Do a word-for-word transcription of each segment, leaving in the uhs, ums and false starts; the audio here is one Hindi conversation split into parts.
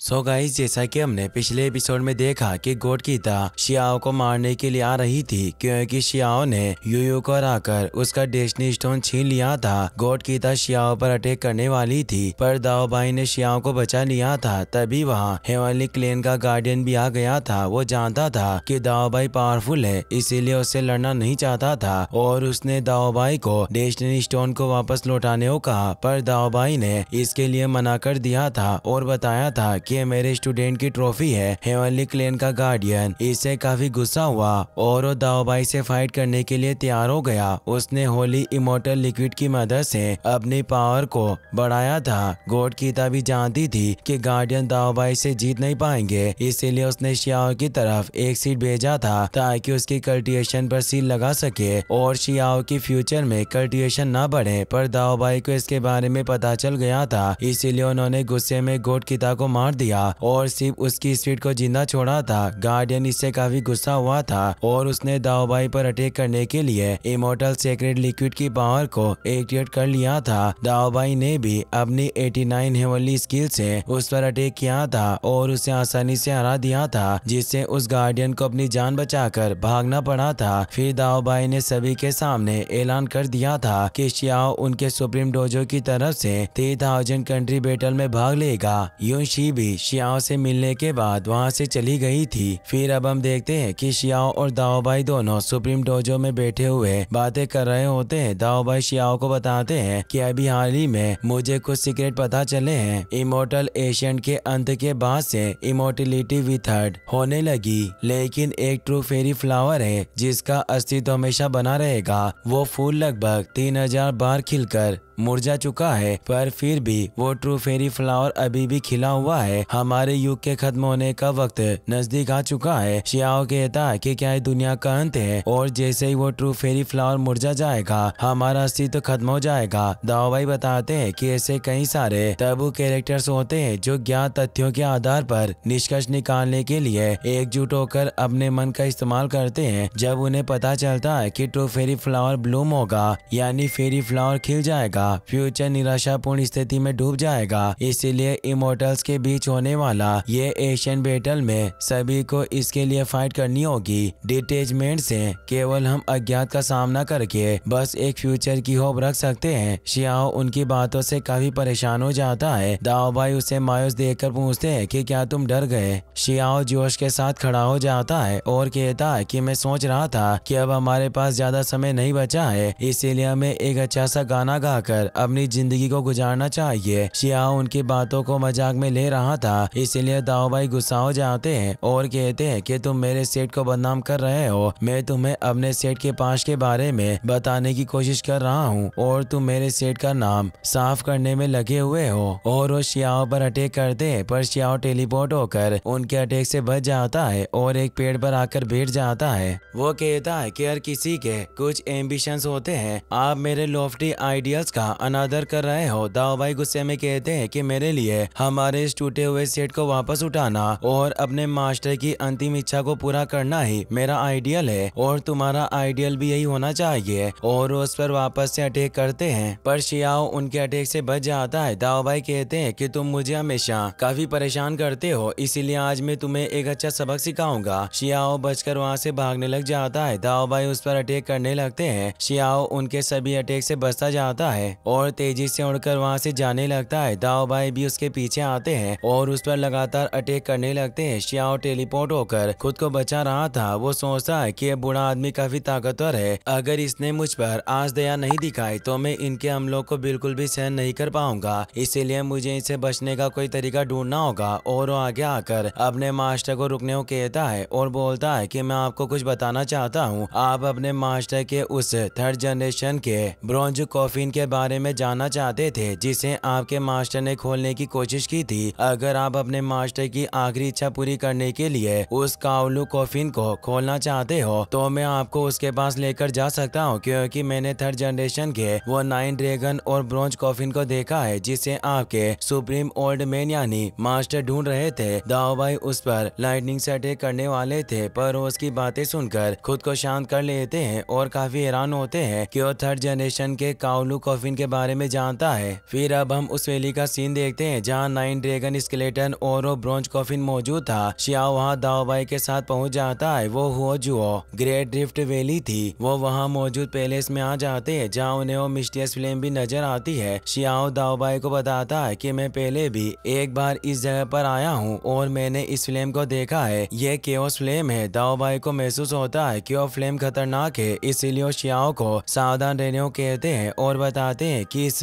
सो so गाइस, जैसा कि हमने पिछले एपिसोड में देखा कि गॉड कीता शियाओ को मारने के लिए आ रही थी क्योंकि शियाओ ने यूयू को हराकर उसका डेस्टिनी स्टोन छीन लिया था। गॉड कीता शियाओ पर अटैक करने वाली थी पर दाओबाई ने शियाओ को बचा लिया था। तभी वहां हेवनली क्लैन का गार्डियन भी आ गया था। वो जानता था कि दाओबाई पावरफुल है, इसीलिए उससे लड़ना नहीं चाहता था और उसने दाओबाई को डेस्टिनी स्टोन को वापस लौटाने को कहा, पर दाओबाई ने इसके लिए मना कर दिया था और बताया था कि मेरे स्टूडेंट की ट्रॉफी है। हेवनली क्लैन का गार्डियन इससे काफी गुस्सा हुआ और वो दाओबाई से फाइट करने के लिए तैयार हो गया। उसने होली इमोर्टल लिक्विड की मदद से अपनी पावर को बढ़ाया था। गॉड कीता भी जानती थी कि गार्डियन दाओबाई से जीत नहीं पाएंगे, इसीलिए उसने शियाओ की तरफ एक सीट भेजा था ताकि उसकी कल्टीवेशन पर सील लगा सके और शियाओ की फ्यूचर में कल्टीवेशन न बढ़े। पर दाओबाई को इसके बारे में पता चल गया था, इसीलिए उन्होंने गुस्से में गॉड कीता को मार दिया और सिर्फ उसकी स्पीड को जिंदा छोड़ा था। गार्डियन इससे काफी गुस्सा हुआ था और उसने दाओबाई पर अटैक करने के लिए इमोर्टल सीक्रेट लिक्विड की पावर को एक्टिवेट कर लिया था। दाओबाई ने भी अपनी नवासी हेवनली स्किल से उस पर अटैक किया था और उसे आसानी से हरा दिया था, जिससे उस गार्डियन को अपनी जान बचाकर भागना पड़ा था। फिर दाओबाई ने सभी के सामने ऐलान कर दिया था कि शियाओ उनके सुप्रीम डोजो की तरफ से थ्री थाउजेंड कंट्री बैटल में भाग लेगा। यून शी भी शियाओ से मिलने के बाद वहाँ से चली गई थी। फिर अब हम देखते हैं कि शियाओ और दाओबाई दोनों सुप्रीम डोजो में बैठे हुए बातें कर रहे होते हैं। दाओबाई शियाओ को बताते हैं कि अभी हाल ही में मुझे कुछ सीक्रेट पता चले हैं। इमोर्टल एशियन के अंत के बाद से इमोर्टलिटी विथर्ड होने लगी, लेकिन एक ट्रू फेरी फ्लावर है जिसका अस्तित्व हमेशा बना रहेगा। वो फूल लगभग तीन हजार बार खिलकर मुरझा चुका है, पर फिर भी वो ट्रू फेरी फ्लावर अभी भी खिला हुआ है। हमारे युग के खत्म होने का वक्त नजदीक आ चुका है। शियाओ कहता है कि क्या ये दुनिया का अंत है और जैसे ही वो ट्रू फेरी फ्लावर मुरझा जाएगा हमारा अस्तित्व खत्म हो जाएगा। दाओबाई बताते हैं कि ऐसे कई सारे टैबू कैरेक्टर्स होते हैं जो ज्ञात तथ्यों के आधार पर निष्कर्ष निकालने के लिए एकजुट होकर अपने मन का इस्तेमाल करते हैं। जब उन्हें पता चलता है कि ट्रू फेरी फ्लावर ब्लूम होगा यानी फेरी फ्लावर खिल जाएगा, फ्यूचर निराशापूर्ण स्थिति में डूब जाएगा, इसीलिए इमोर्टल्स के बीच होने वाला ये एशियन बैटल में सभी को इसके लिए फाइट करनी होगी। डिटेचमेंट से केवल हम अज्ञात का सामना करके बस एक फ्यूचर की होप रख सकते हैं। शियाओ उनकी बातों से काफी परेशान हो जाता है। दाओबाई उसे मायूस देखकर पूछते हैं कि क्या तुम डर गए? शियाओ जोश के साथ खड़ा हो जाता है और कहता है कि मैं सोच रहा था कि अब हमारे पास ज्यादा समय नहीं बचा है, इसीलिए हमें एक अच्छा सा गाना गाकर अपनी जिंदगी को गुजारना चाहिए। शियाओ उनकी बातों को मजाक में ले रहा था, इसीलिए दाओबाई गुस्सा हो जाते हैं और कहते हैं कि तुम मेरे सेट को बदनाम कर रहे हो। मैं तुम्हें अपने सेट के पास के बारे में बताने की कोशिश कर रहा हूँ और तुम मेरे सेट का नाम साफ करने में लगे हुए हो। और वो शियाओ पर अटैक करते हैं, पर शियाओ टेलीपोर्ट होकर उनके अटैक से बच जाता है और एक पेड़ पर आकर बैठ जाता है। वो कहता है कि हर किसी के कुछ एम्बिशंस होते हैं, आप मेरे लॉफ्टी आइडियल्स का अनादर कर रहे हो। दाओबाई गुस्से में कहते हैं कि मेरे लिए हमारे इस टूटे हुए सेट को वापस उठाना और अपने मास्टर की अंतिम इच्छा को पूरा करना ही मेरा आइडियल है और तुम्हारा आइडियल भी यही होना चाहिए। और उस पर वापस से अटैक करते हैं, पर शियाओ उनके अटैक से बच जाता है। दाओबाई कहते हैं कि तुम मुझे हमेशा काफी परेशान करते हो, इसीलिए आज मैं तुम्हें एक अच्छा सबक सिखाऊंगा। शियाओ बचकर वहाँ से भागने लग जाता है। दाओबाई उस पर अटैक करने लगते हैं। शियाओ उनके सभी अटैक से बचता जाता है और तेजी से उड़कर वहाँ से जाने लगता है। दाओबाई भी उसके पीछे आते हैं और उस पर लगातार अटैक करने लगते हैं। शियाओ टेलीपोर्ट होकर खुद को बचा रहा था। वो सोचता है कि ये बूढ़ा आदमी काफी ताकतवर है, अगर इसने मुझ पर आज दया नहीं दिखाई तो मैं इनके हमलों को बिल्कुल भी सहन नहीं कर पाऊंगा, इसीलिए मुझे इससे बचने का कोई तरीका ढूंढना होगा। और वो आगे आकर अपने मास्टर को रुकने को कहता है और बोलता है कि मैं आपको कुछ बताना चाहता हूँ। आप अपने मास्टर के उस थर्ड जनरेशन के ब्रॉन्ज कॉफिन के बारे बारे में जानना चाहते थे जिसे आपके मास्टर ने खोलने की कोशिश की थी। अगर आप अपने मास्टर की आखिरी इच्छा पूरी करने के लिए उस कावलू कॉफिन को खोलना चाहते हो तो मैं आपको उसके पास लेकर जा सकता हूँ, क्योंकि मैंने थर्ड जनरेशन के वो नाइन ड्रैगन और ब्रॉन्ज कॉफिन को देखा है जिसे आपके सुप्रीम ओल्ड मैन यानी मास्टर ढूंढ रहे थे। दाओबाई उस पर लाइटनिंग से अटैक करने वाले थे, पर उसकी बातें सुनकर खुद को शांत कर लेते हैं और काफी हैरान होते हैं कि वो थर्ड जनरेशन के कावलू कॉफिन कोफिन के बारे में जानता है। फिर अब हम उस वैली का सीन देखते हैं जहाँ नाइन ड्रैगन स्केलेटन और ब्रॉन्ज कॉफिन मौजूद था। शियाओ वहाँ दाओबाई के साथ पहुँच जाता है। वो हुआ जुओ ग्रेट ड्रिफ्ट वैली थी। वो वहाँ मौजूद पैलेस में आ जाते हैं जहाँ उन्हें वो मिस्टियस फ्लेम भी नजर आती है। शियाओ दाओबाई को बताता है कि मैं पहले भी एक बार इस जगह पर आया हूँ और मैंने इस फ्लेम को देखा है, यह केओस फ्लेम है। दाओबाई को महसूस होता है कि वो फ्लेम खतरनाक है, इसीलिए वो शियाओ को सावधान रहने को कहते हैं और बताते हैं कि इस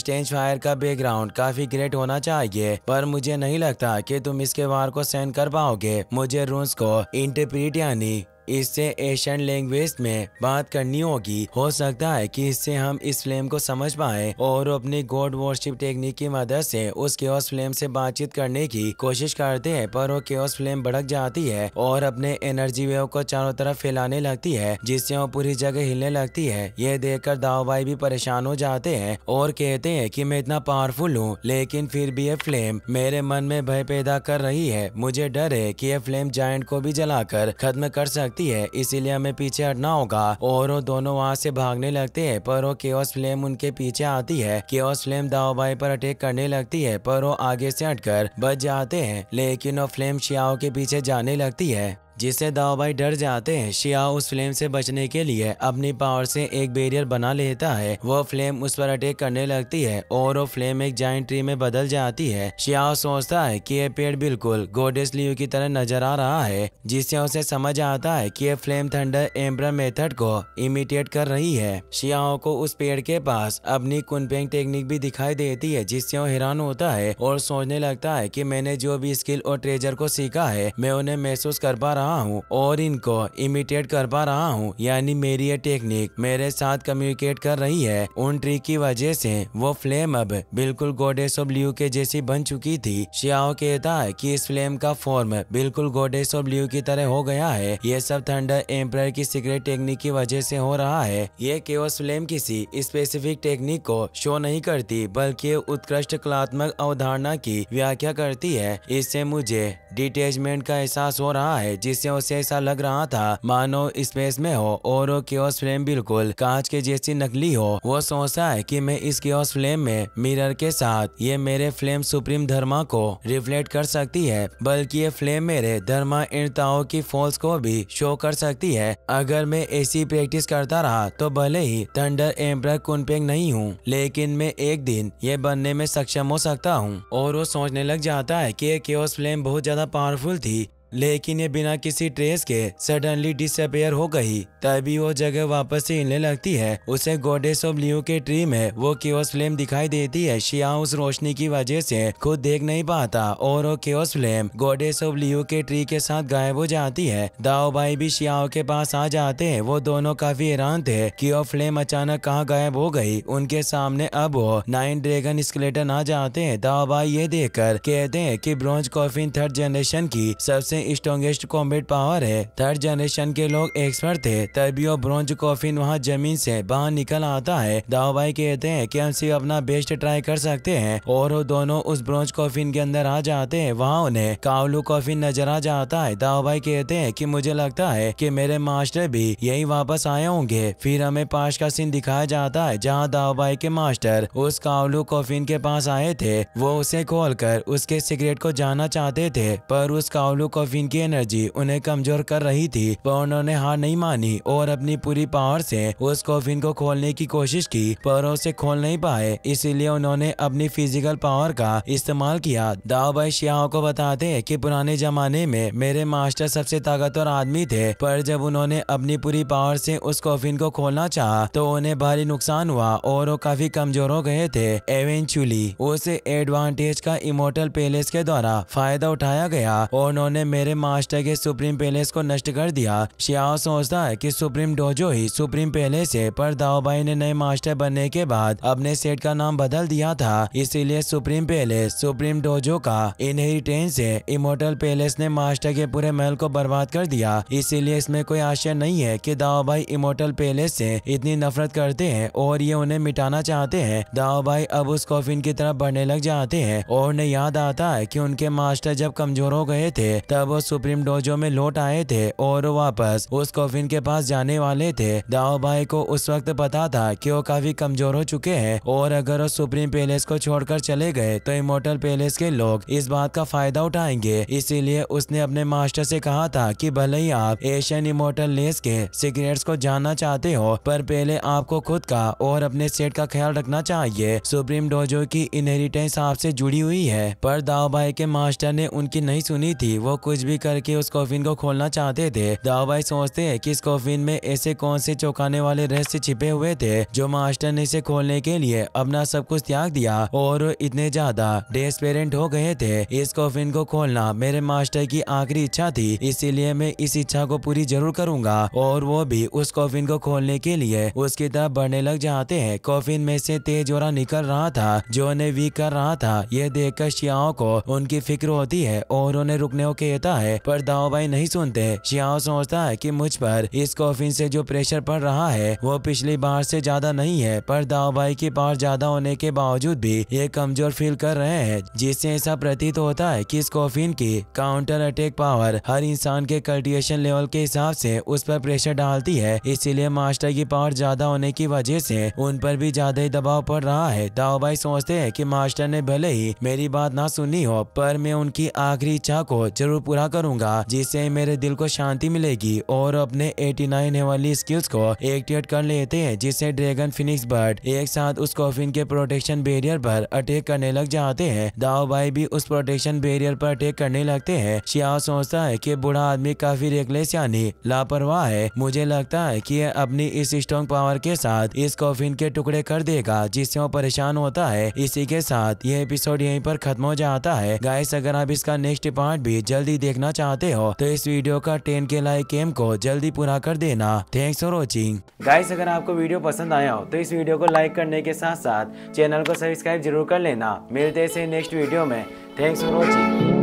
स्टेंज फायर का बैकग्राउंड काफी ग्रेट होना चाहिए, पर मुझे नहीं लगता कि तुम इसके वार को सहन कर पाओगे। मुझे रून्स को इंटरप्रीट यानी इससे एशियन लैंग्वेज में बात करनी होगी। हो सकता है कि इससे हम इस फ्लेम को समझ पाए और अपनी गॉड वर्शिप टेक्निक की मदद से उस केओस फ्लेम से बातचीत करने की कोशिश करते हैं, पर वो केओस फ्लेम भड़क जाती है और अपने एनर्जी वेव को चारों तरफ फैलाने लगती है, जिससे वो पूरी जगह हिलने लगती है। यह देखकर दाओबाई भी परेशान हो जाते हैं और कहते हैं कि मैं इतना पावरफुल हूँ, लेकिन फिर भी यह फ्लेम मेरे मन में भय पैदा कर रही है। मुझे डर है कि यह फ्लेम जायंट को भी जलाकर खत्म कर सकती है, इसीलिए हमें पीछे हटना होगा। और वो दोनों वहाँ से भागने लगते हैं, पर वो केओस फ्लेम उनके पीछे आती है। केओस फ्लेम दाओबाई पर अटैक करने लगती है, पर वो आगे से हटकर बच जाते हैं, लेकिन वो फ्लेम शियाओ के पीछे जाने लगती है, जिससे दाओबाई डर जाते हैं। शियाओ उस फ्लेम से बचने के लिए अपनी पावर से एक बैरियर बना लेता है। वो फ्लेम उस पर अटैक करने लगती है और वो फ्लेम एक जायंट ट्री में बदल जाती है। शियाओ सोचता है कि यह पेड़ बिल्कुल गॉडेस लियू की तरह नजर आ रहा है, जिससे उसे समझ आता है कि यह फ्लेम थंडर एम्पर मेथड को इमिटेट कर रही है। शियाओ को उस पेड़ के पास अपनी कुनपेंग टेक्निक भी दिखाई देती है, जिससे वो हैरान होता है और सोचने लगता है कि मैंने जो भी स्किल और ट्रेजर को सीखा है मैं उन्हें महसूस कर पा रहा हूँ और इनको इमिटेट कर पा रहा हूँ, यानी मेरी ये टेक्निक मेरे साथ कम्युनिकेट कर रही है। उन ट्रिक की वजह से वो फ्लेम अब बिल्कुल गॉडेस ऑफ ब्लू के जैसी बन चुकी थी। शियाओ कहता है कि इस फ्लेम का फॉर्म बिल्कुल गॉडेस ऑफ ब्लू की तरह हो गया है। ये सब थंडर एम्परर की सीक्रेट टेक्निक की वजह से हो रहा है। ये केओस फ्लेम किसी स्पेसिफिक टेक्निक को शो नहीं करती, बल्कि उत्कृष्ट कलात्मक अवधारणा की व्याख्या करती है। इससे मुझे डिटैचमेंट का एहसास हो रहा है, जिससे उसे ऐसा लग रहा था मानो स्पेस में हो और वो केओस फ्लेम बिल्कुल कांच के जैसी नकली हो। वो सोचता है कि मैं इस केओस फ्लेम में मिरर के साथ ये मेरे फ्लेम सुप्रीम धर्मा को रिफ्लेक्ट कर सकती है, बल्कि ये फ्लेम मेरे धर्मा इनताओं की फॉल्स को भी शो कर सकती है। अगर मैं ऐसी प्रैक्टिस करता रहा तो भले ही थंडर एम्पर कुनपेंग नहीं हूँ, लेकिन मैं एक दिन ये बनने में सक्षम हो सकता हूँ। और वो सोचने लग जाता है कि ये केओस फ्लेम बहुत ज्यादा पावरफुल थी, लेकिन ये बिना किसी ट्रेस के सडनली डिसअपेयर हो गई। तभी वो जगह वापस से हिलने लगती है। उसे गॉडेस ऑफ ब्लू के ट्री में वो केओस फ्लेम दिखाई देती है। शिया उस रोशनी की वजह से खुद देख नहीं पाता और वो chaos flame goddess of blue के ट्री के साथ गायब हो जाती है। दाओबाई भी शियाओ के पास आ जाते हैं। वो दोनों काफी हैरान थे कि वो फ्लेम अचानक कहाँ गायब हो गई। उनके सामने अब वो नाइन ड्रैगन स्केलेटन आ जाते हैं। दाओबाई ये देख कर कहते हैं कि ब्रॉन्ज कॉफिन थर्ड जनरेशन की सबसे स्ट्रॉन्गेस्ट कॉम्बेट पावर है। थर्ड जनरेशन के लोग एक्सपर्ट थे। तभी वो ब्रॉन्ज कॉफिन वहाँ जमीन से बाहर निकल आता है। दाओबाई कहते हैं कि हम सिर्फ अपना बेस्ट ट्राई कर सकते हैं और वो दोनों उस ब्रॉन्ज कॉफिन के अंदर आ जाते हैं। वहाँ उन्हें कावलू कॉफिन नजर आ जाता है। दाओबाई कहते हैं कि मुझे लगता है कि मेरे मास्टर भी यही वापस आए होंगे। फिर हमें पास का सीन दिखाया जाता है जहाँ दाओबाई के मास्टर उस कावलू कॉफिन के पास आए थे। वो उसे खोल कर उसके सिगरेट को जानना चाहते थे, पर उस कावलू इनकी एनर्जी उन्हें कमजोर कर रही थी। पर उन्होंने हार नहीं मानी और अपनी पूरी पावर से उस कॉफिन को खोलने की कोशिश की, पर उसे खोल नहीं पाए, इसीलिए उन्होंने अपनी फिजिकल पावर का इस्तेमाल किया। दाओबाई शियाओ को बताते हैं कि पुराने जमाने में मेरे मास्टर सबसे ताकतवर आदमी थे, पर जब उन्होंने अपनी पूरी पावर से उस कॉफिन को खोलना चाहा तो उन्हें भारी नुकसान हुआ और वो काफी कमजोर हो गए थे। एवेंचुअली उस एडवांटेज का इमोर्टल पैलेस के द्वारा फायदा उठाया गया और उन्होंने मेरे मास्टर के सुप्रीम पैलेस को नष्ट कर दिया। शियाओ सोचता है कि सुप्रीम डोजो ही सुप्रीम पैलेस है, पर दाओबाई ने नए मास्टर बनने के बाद अपने सेट का नाम बदल दिया था, इसीलिए सुप्रीम पैलेस सुप्रीम डोजो का इनहेरिटेंस है। इमोर्टल पैलेस ने मास्टर के पूरे महल को बर्बाद कर दिया, इसीलिए इसमें कोई आश्चर्य नहीं है कि दाओबाई इमोर्टल पैलेस से इतनी नफरत करते हैं और ये उन्हें मिटाना चाहते हैं। दाओबाई अब उस कॉफिन की तरफ बढ़ने लग जाते हैं और उन्हें याद आता है कि उनके मास्टर जब कमजोर हो गए थे तब वो सुप्रीम डोजो में लौट आए थे और वापस उस कॉफिन के पास जाने वाले थे। दाओबाई को उस वक्त पता था कि वो काफी कमजोर हो चुके हैं और अगर वो सुप्रीम पैलेस को छोड़कर चले गए तो इमोर्टल पैलेस के लोग इस बात का फायदा उठाएंगे। इसीलिए उसने अपने मास्टर से कहा था कि भले ही आप एशियन इमोर्टल लेस के सीक्रेट्स को जानना चाहते हो पर पहले आपको खुद का और अपने सेट का ख्याल रखना चाहिए। सुप्रीम डोजो की इनहेरिटेंस आपसे जुड़ी हुई है। पर दाओबाई के मास्टर ने उनकी नहीं सुनी थी। वो कुछ भी करके उस कॉफिन को खोलना चाहते थे। दाओबाई सोचते हैं कि इस कॉफिन में ऐसे कौन से चौंकाने वाले रहस्य छिपे हुए थे जो मास्टर ने इसे खोलने के लिए अपना सब कुछ त्याग दिया और इतने ज्यादा डेस्पेरेंट हो गए थे। इस कॉफिन को खोलना मेरे मास्टर की आखिरी इच्छा थी, इसीलिए मैं इस इच्छा को पूरी जरूर करूंगा। और वो भी उस कॉफिन को खोलने के लिए उसकी तरफ बढ़ने लग जाते हैं। कॉफिन में से तेज ओरा निकल रहा था जो उन्हें वीक कर रहा था। यह देख कर शियाओ को उनकी फिक्र होती है और उन्हें रुकने को कहता है पर दाओबाई नहीं सुनते। शियाओ सोचता है कि मुझ पर इस कॉफिन से जो प्रेशर पड़ रहा है वो पिछली बार से ज्यादा नहीं है। पर दाओबाई की पावर ज्यादा होने के बावजूद भी ये कमजोर फील कर रहे हैं, जिससे ऐसा प्रतीत होता है कि इस कॉफिन की काउंटर अटैक पावर हर इंसान के कल्टीवेशन लेवल के हिसाब से उस पर प्रेशर डालती है। इसीलिए मास्टर की पावर ज्यादा होने की वजह से उन पर भी ज्यादा ही दबाव पड़ रहा है। दाओबाई सोचते है कि मास्टर ने भले ही मेरी बात ना सुनी हो पर मैं उनकी आखिरी इच्छा को जरूर पूरा करूंगा, जिससे मेरे दिल को शांति मिलेगी। और अपने नवासी हेवनली स्किल्स को एक्टिवेट कर लेते हैं, जिससे ड्रैगन फिनिक्स बर्ड एक साथ उस कॉफिन के प्रोटेक्शन बैरियर पर अटैक करने लग जाते हैं। दाओबाई भी उस प्रोटेक्शन बैरियर पर अटैक करने लगते हैं। शियाओ सोचता है कि बूढ़ा आदमी काफी रेकलेस यानी लापरवाह है। मुझे लगता है कि यह अपनी इस स्ट्रॉन्ग पावर के साथ इस कॉफिन के टुकड़े कर देगा, जिससे वो परेशान होता है। इसी के साथ यह एपिसोड यहीं पर खत्म हो जाता है। गाइस अगर आप इसका नेक्स्ट पार्ट भी जल्दी देखना चाहते हो तो इस वीडियो का टेन के लाइक एम को जल्दी पूरा कर देना। Thanks for watching. गाइस अगर आपको वीडियो पसंद आया हो तो इस वीडियो को लाइक करने के साथ साथ चैनल को सब्सक्राइब जरूर कर लेना। मिलते हैं नेक्स्ट वीडियो में। Thanks for watching.